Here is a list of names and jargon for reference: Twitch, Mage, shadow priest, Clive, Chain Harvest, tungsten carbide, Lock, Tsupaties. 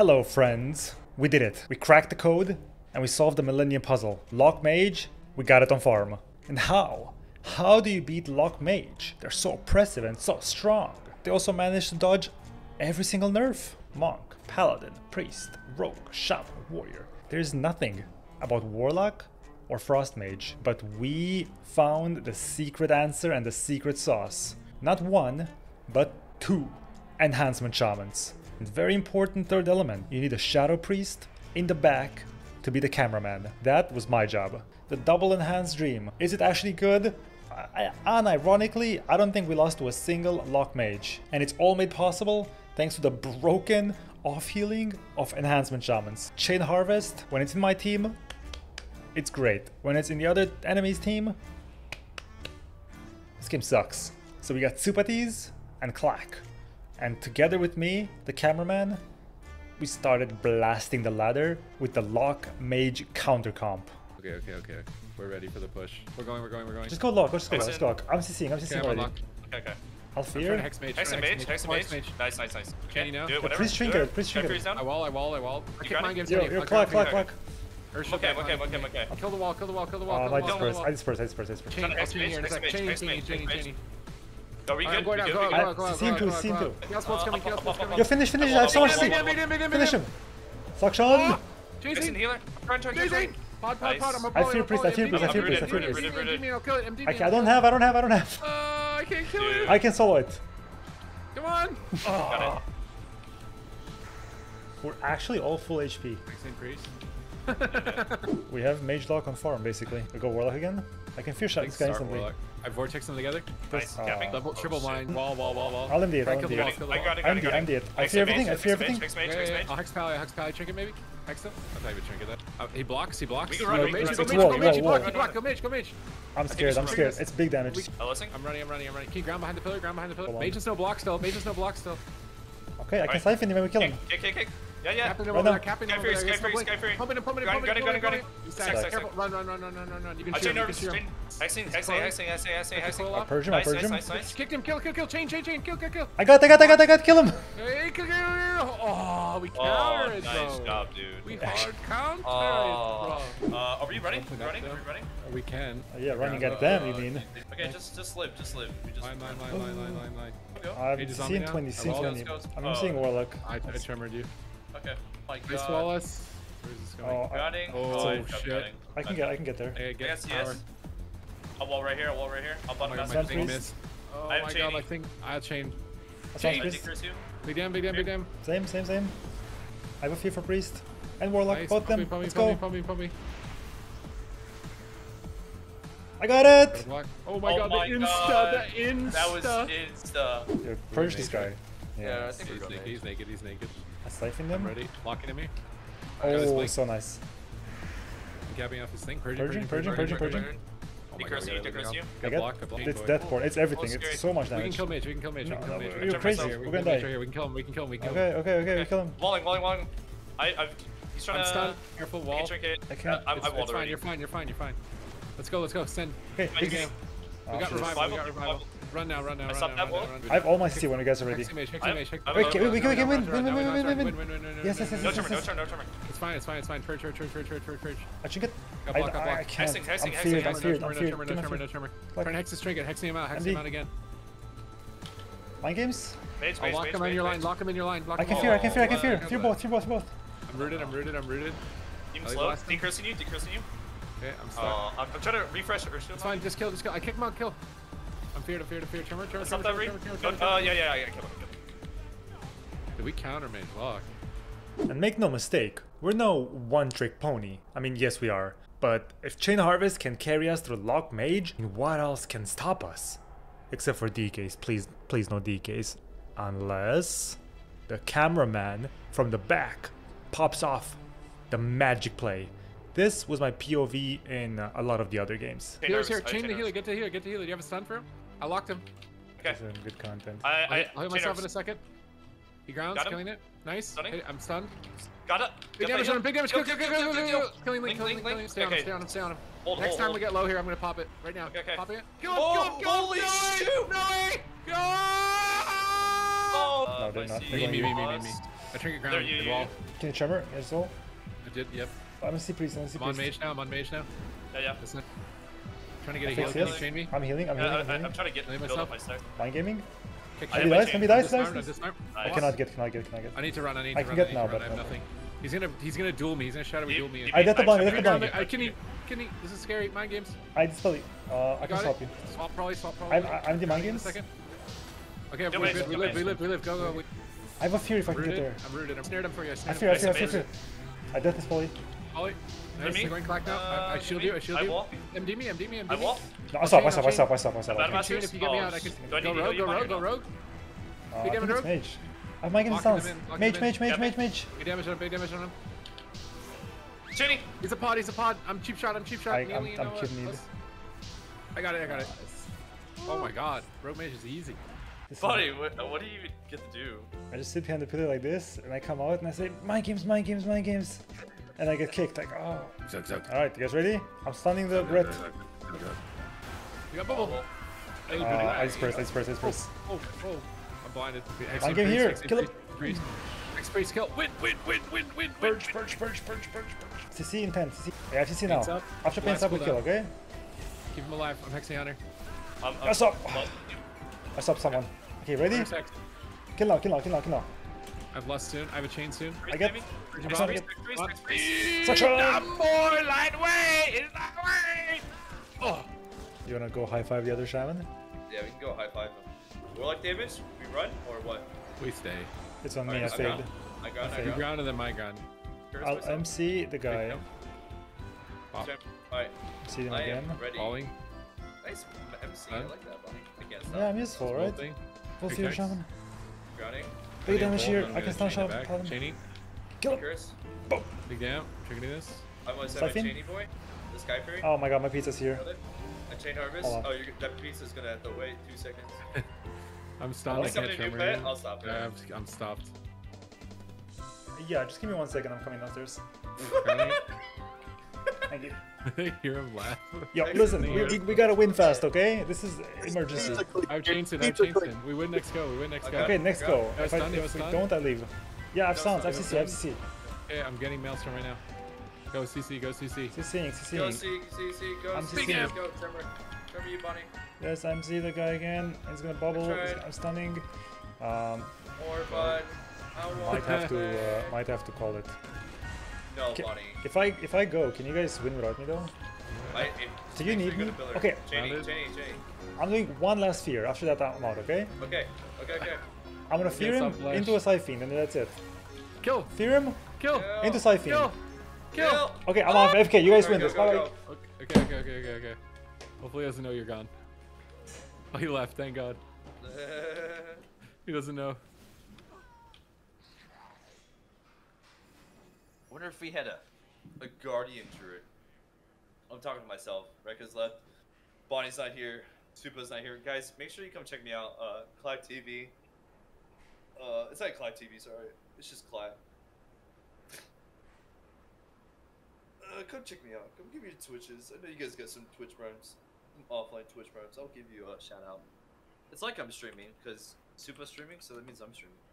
Hello friends, we did it. We cracked the code and we solved the Millennium Puzzle. Lock Mage, we got it on farm. And how? How do you beat Lock Mage? They're so oppressive and so strong. They also managed to dodge every single nerf. Monk, Paladin, Priest, Rogue, Shaman, Warrior. There's nothing about Warlock or Frost Mage, but we found the secret answer and the secret sauce. Not one, but two enhancement shamans. And very important third element, you need a Shadow Priest in the back to be the cameraman. That was my job. The double enhanced dream. Is it actually good? Unironically, I don't think we lost to a single Lock Mage. And it's all made possible thanks to the broken off-healing of enhancement shamans. Chain Harvest, when it's in my team, it's great. When it's in the other enemy's team, this game sucks. So we got Tsupaties and Clack. And together with me, the cameraman, we started blasting the ladder with the Lock Mage counter comp. Okay. We're ready for the push. We're going. Just go Lock, let's go lock. I'm CCing already. Okay. Alfear. Hex and Mage. Nice. Can you know? Do it, whatever. Priest Trinket. I wall. You're Clack. Okay. Kill the wall. I disperse. Chain. Go. Scene 2. Yo, finish. I have so much C. Finish him. Suction. Jason, healer. I'm trying. Pod. I fear priest. I don't have. I can't kill it. I can solo it. Come on. Got it. We're actually all full HP. We have Mage Lock on farm, basically. We go Warlock again. I can fear shot this guy instantly. Warlock. I vortex them together. Nice. Triple mine. Wall. I'll MD it. I got it. I fear everything. Hex mage. I'll hex pally. Trinket maybe. Hex him. I thought you would trinket that. He blocks. Go mage. I'm scared. It's big damage. I'm running. Keep ground behind the pillar. Mage is no block still. Okay, I can siphon him when we kill him. Kick. Yeah. Skyfire. Pumping. Run. You can shoot. I say. I purge him. Nice. Kick him. Chain. Kill. I got. Kill him. Oh, we countered. Nice job, dude. We hard countered, bro. Are we running? We can. Yeah, running at them, you mean. Okay, just live. Mine. I'm seeing 26. I'm seeing Warlock. I tremored you. Okay. Nice Wallace. Where is this going? Oh shit. I can get there. Yes. A wall right here. My thing missed. Oh my god, my thing. I'll chain. Big damn. Same. I have a fear for Priest. And Warlock, nice. Both them. Let's go. I got it! Oh my god, the insta. That was insta. Dude, purge this guy. Yeah, I think he's naked. I siphon them. I'm ready. Locking him here. Oh, so nice. Gabbing off his thing. Purging. He cursed you. Got block. It's death port. It's everything. It's so much damage. We can kill mage. No, you're crazy. We're gonna die. We can kill him. Okay. We kill him. Walling. He's trying to. Careful wall. I can't. I walled already. You're fine. Let's go. Send. Okay. We got revival. Run now. I have all my C when you guys are ready. We can win. Yes. No turn. It's fine. Purge. I can't. I'm feared. No turn. Turn Hex's trinket. Hexing him out again. Mind games? Lock him in your line. I can fear. Fear both. I'm rooted. Even slow. Decursing you. Okay, I'm stuck. I'm trying to refresh it. It's fine. Just kill. I kick him out. Kill. I'm feared. Turn. Yeah. Kill him. Did we counter Mage Lock? And make no mistake, we're no one-trick pony. I mean, yes, we are. But if Chain Harvest can carry us through Lock Mage, what else can stop us? Except for DKs. Please, no DKs. Unless the cameraman from the back pops off the magic play. This was my POV in a lot of the other games. Healer's here. Chain the healer. Get to healer. Do you have a stun for him? I locked him. Okay. This is good content. I'll hit myself in a second. He grounds, killing it. Nice. Stunning. I'm stunned. Got it. Big damage. Go. Killing Link. Stay on him. Next time we get low here, I'm going to pop it. Right now. Okay. Popping it. Kill him. Holy shoot. No way. Go. No, they're not. Me. I triggered ground and wall. Can you tremor as well? I did, yep. I'm on CP, I'm on mage now, Yeah, yeah. I'm trying to get a heal, can you chain me? I'm healing, I'm trying to get build up my stack. Mind gaming? Can we dice? I cannot get. I need to run, I can get now, but I have nothing. He's gonna duel me, he's gonna shadow duel me. I dead the blind. Can he? This is scary, mind games. I dispel you. I can swap you. Swap probably. I'm the mind games. Okay, we live, go. I have a fear if I can get there. I'm rooted, I'm snared him for you. I fear. I dead this poly. Poly. Nice, going back now. I shield you. MD me. I swap. I chain if you get me out. Go rogue. Big damage rogue. Mage. I'm making the sounds. Mage. Big damage on him. Chini. He's a pod. I'm cheap shot. I'm kidding you. I got it. Oh my god. Rogue mage is easy. Buddy, what do you get to do? I just sit behind the pillar like this, and I come out and I say, mind games. And I get kicked, like, oh. Exactly. Alright, you guys ready? I'm stunning the red. You got bubble. I disperse. Oh. I'm blinded. I'm getting here. Kill him. X-Space kill. Win. Purge. CC intense. I have CC now. After pain's up, we kill, okay? Keep him alive. I'm hexing hunter. I stop. I stopped someone. Okay, ready? Kill now. I've lost soon. I have a chain soon. I get it. More lightweight! It's lightweight! Oh. You wanna go high five the other shaman? Yeah, we can go high five him. We're like damage? We run or what? We stay. It's on me, I stayed. I got. You grounded than my gun. I'll MC the guy. Alright. See him again. Ready. Nice MC, I like that, buddy. Yeah, I'm useful, right? Full fear shaman. Big damage here. I can stun shaman. Kill him. Boom. Big damn. Trigger this. I'm going to set a chainy boy. The Skyfire. Oh my god, my pizza's here. A chain harvest. Oh, that pizza's going to have to wait 2 seconds. I'm stopped. I'll stop. I'm stopped. Yeah, just give me 1 second. I'm coming downstairs. Thank you. I hear him laugh. Yo, listen, we gotta win fast, okay? This is emergency. I've changed it. We win next go. Okay, next go. If we don't, I leave. Yeah, I have CC. Yeah, I'm getting Maelstrom right now. Go CC. CCing. Go CC. I'm CCing. Go, Trevor. Trevor, you bunny. Yes, I'm C the guy again. He's gonna bubble. I'm stunning. Might have to call it. No, buddy. If I go, can you guys win without me though? Do you need me? Okay. Chain. I'm doing one last fear. After that, I'm out. Okay. Okay. I'm gonna fear him into a siphon, and that's it. Kill. Fear him. Kill. Into siphon. Kill. Okay, I'm off. FK. You guys win this. Bye. Okay. Hopefully, he doesn't know you're gone. Oh, he left. Thank God. He doesn't know. I wonder if we had a guardian druid. I'm talking to myself. Rekka's left. Bonnie's not here. Tsupa's not here. Guys, make sure you come check me out. Clive TV. It's not Clive TV, sorry. It's just Clive. Come check me out. Come give me your Twitches. I know you guys got some Twitch rhymes. Some offline Twitch rhymes. I'll give you a shout out. It's like I'm streaming because Tsupa's streaming, so that means I'm streaming.